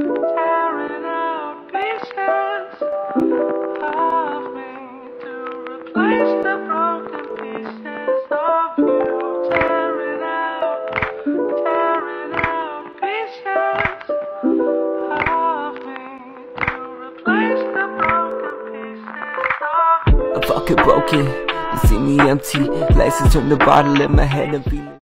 Tearing out pieces of me to replace the broken pieces of you. Tearing out pieces of me to replace the broken pieces of you. I'm fucking broken, you see me empty. Glasses from the bottle in my head and feeling